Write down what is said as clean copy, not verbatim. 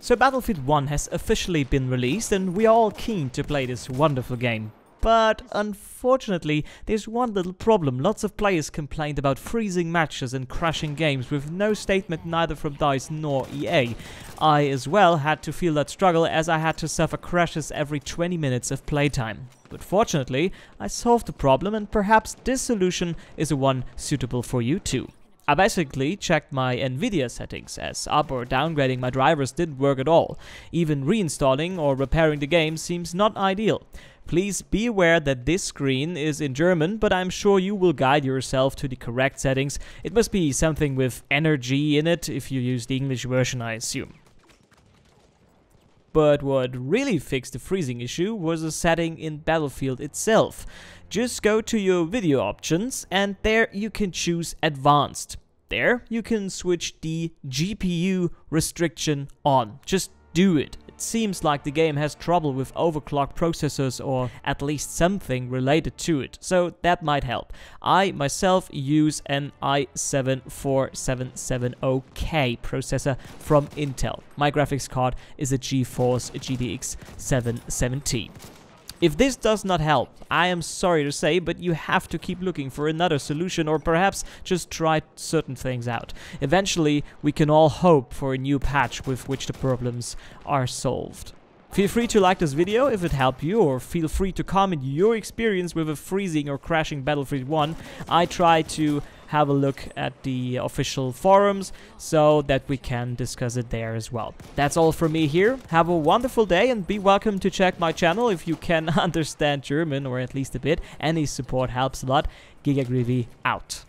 So Battlefield 1 has officially been released and we are all keen to play this wonderful game. But unfortunately, there's one little problem. Lots of players complained about freezing matches and crashing games with no statement neither from DICE nor EA. I as well had to feel that struggle as I had to suffer crashes every 20 minutes of playtime. But fortunately, I solved the problem and perhaps this solution is the one suitable for you too. I basically checked my Nvidia settings, as up or downgrading my drivers didn't work at all. Even reinstalling or repairing the game seems not ideal. Please be aware that this screen is in German, but I'm sure you will guide yourself to the correct settings. It must be something with energy in it, if you use the English version, I assume. But what really fixed the freezing issue was a setting in Battlefield itself. Just go to your video options and there you can choose advanced. There you can switch the GPU restriction on. Just do it. It seems like the game has trouble with overclocked processors or at least something related to it, so that might help. I myself use an i7 4770K processor from Intel. My graphics card is a GeForce GTX 770. If this does not help, I am sorry to say, but you have to keep looking for another solution or perhaps just try certain things out. Eventually, we can all hope for a new patch with which the problems are solved. Feel free to like this video if it helped you, or feel free to comment your experience with a freezing or crashing Battlefield 1. I try to have a look at the official forums so that we can discuss it there as well. That's all from me here. Have a wonderful day and be welcome to check my channel if you can understand German, or at least a bit. Any support helps a lot. Giga Grievi out.